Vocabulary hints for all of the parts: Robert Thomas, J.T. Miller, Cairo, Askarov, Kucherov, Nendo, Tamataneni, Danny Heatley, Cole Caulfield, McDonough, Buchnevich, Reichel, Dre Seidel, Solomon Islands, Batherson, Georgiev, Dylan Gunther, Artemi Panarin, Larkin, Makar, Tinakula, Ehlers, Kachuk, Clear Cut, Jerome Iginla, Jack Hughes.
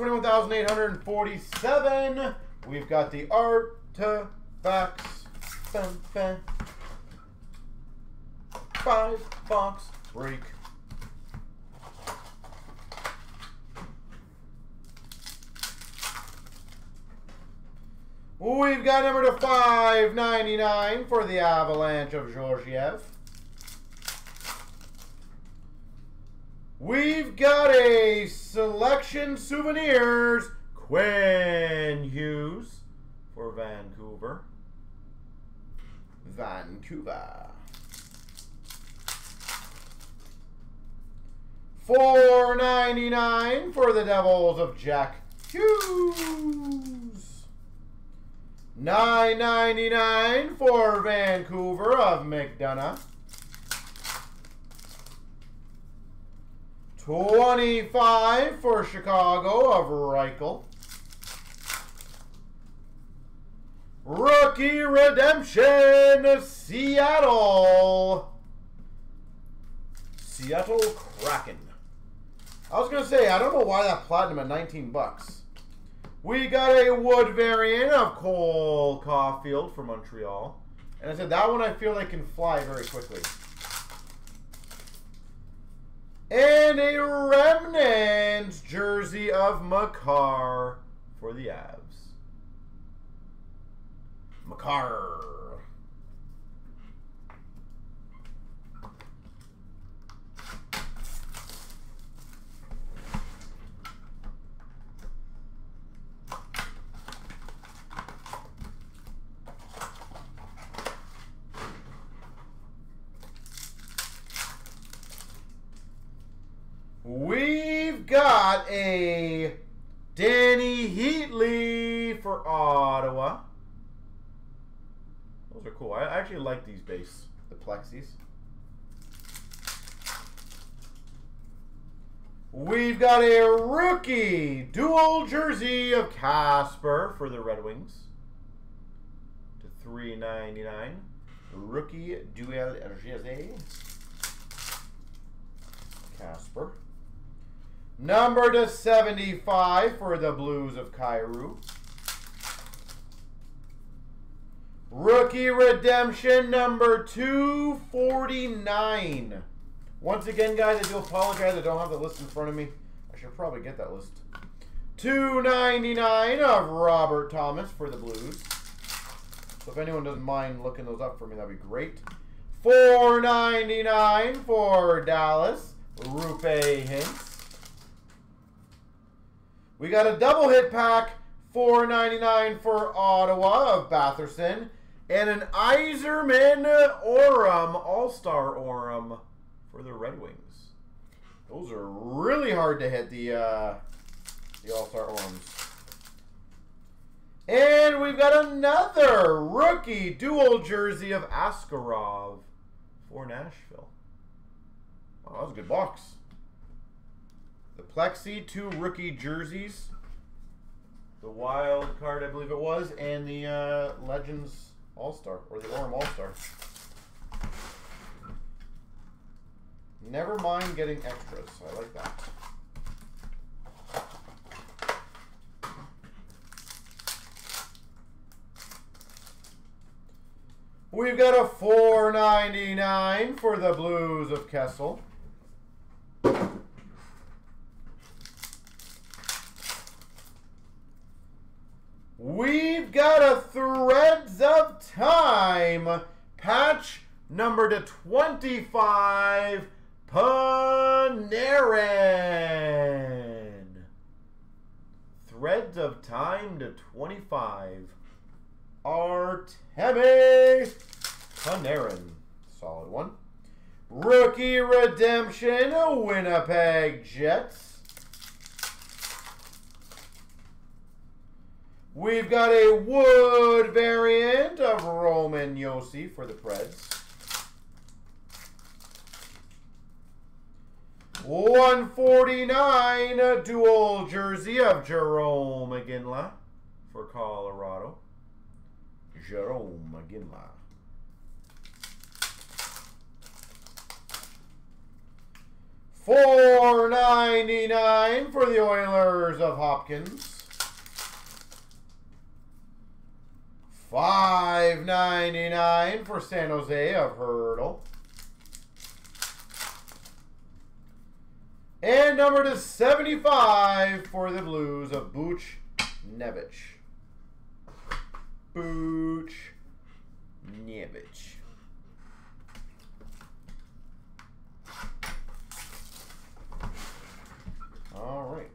21,847. We've got the Artifacts. 5 box break. We've got number to 599 for the Avalanche of Georgiev. We've got a selection souvenirs, Quinn Hughes for Vancouver. $4.99 for the Devils of Jack Hughes. $9.99 for Vancouver of McDonough. $25 for Chicago of Reichel. Rookie Redemption, Seattle. Seattle Kraken. I was going to say, I don't know why that platinum at 19 bucks. We got a wood variant of Cole Caulfield from Montreal. And I said, that one I feel like can fly very quickly. And a remnant jersey of Makar for the Avs. Makar. We've got a Danny Heatley for Ottawa. Those are cool. I actually like these base, the plexis. We've got a rookie dual jersey of Casper for the Red Wings to $3.99. Rookie dual jersey Casper. Number to 75 for the Blues of Cairo. Rookie Redemption number 249. Once again, guys, I do apologize. I don't have the list in front of me. I should probably get that list. $2.99 of Robert Thomas for the Blues. So if anyone doesn't mind looking those up for me, that'd be great. $4.99 for Dallas. Rupe Hintz. We got a double hit pack, $4.99 for Ottawa of Batherson, and an Iserman Oram, All-Star Oram for the Red Wings. Those are really hard to hit, the All-Star Orams. And we've got another rookie dual jersey of Askarov for Nashville. Wow, that was a good box. The plexi, 2 rookie jerseys, the wild card I believe it was, and the Legends All-Star, or the Orem All-Star. Never mind getting extras, I like that. We've got a $4.99 for the Blues of Kessel. We've got a Threads of Time patch number to 25, Panarin. Threads of Time to 25, Artemi Panarin. Solid one. Rookie Redemption, Winnipeg Jets. We've got a wood variant of Roman Josi for the Preds. $149, a dual jersey of Jerome Iginla for Colorado. Jerome Iginla. $4.99 for the Oilers of Hopkins. $5.99 for San Jose of Hurdle. And number to 75 for the Blues of Buchnevich. Buchnevich. All right.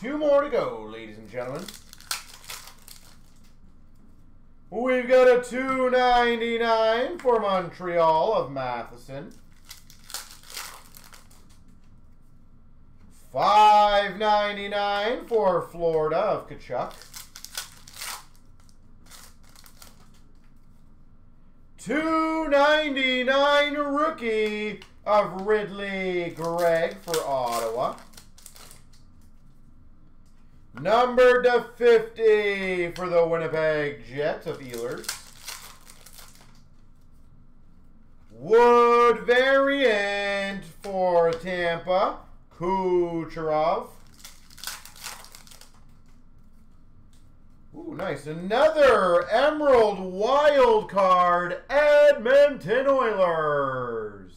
Two more to go, ladies and gentlemen. We've got a $2.99 for Montreal of Matheson. $5.99 for Florida of Kachuk. $2.99 rookie of Ridley Gregg for Ottawa. Number to 50 for the Winnipeg Jets of Ehlers. Wood variant for Tampa, Kucherov. Ooh, nice. Another Emerald Wild Card, Edmonton Oilers.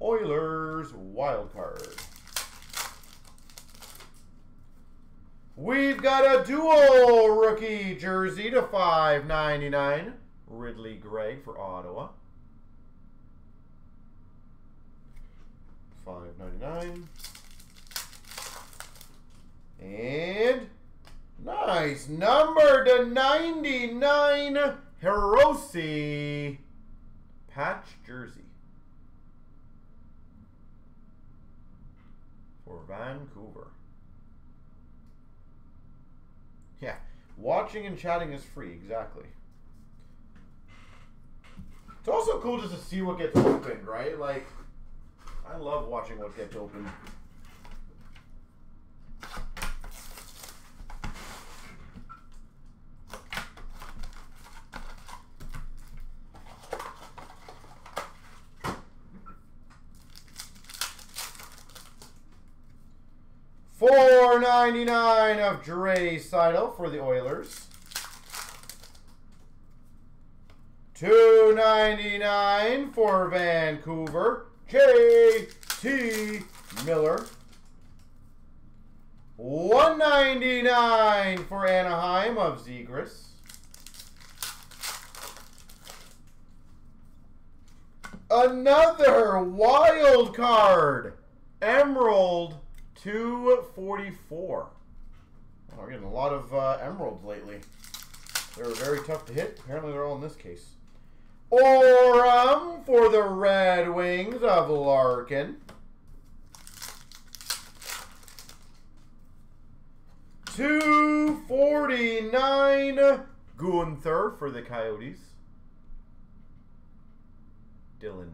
Oilers Wild Card. We've got a dual rookie jersey to $5.99. Ridley Gregg for Ottawa. $5.99. And nice number to 99 Hirose patch jersey for Vancouver. Yeah, watching and chatting is free, exactly. It's also cool just to see what gets opened, right? Like, I love watching what gets opened. $4.99 of Dre Seidel for the Oilers. $2.99 for Vancouver, J.T. Miller. $1.99 for Anaheim of Zegras. Another wild card, Emerald 244. Oh, we're getting a lot of emeralds lately. They're very tough to hit. Apparently they're all in this case. Oram for the Red Wings of Larkin. $2.49 Gunther for the Coyotes. Dylan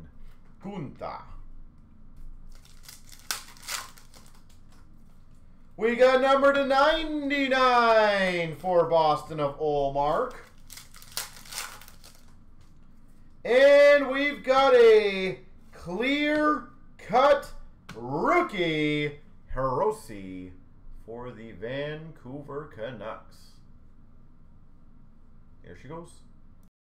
Gunther. We got number to 99 for Boston of Olmark. And we've got a clear-cut rookie, Hirose, for the Vancouver Canucks. Here she goes.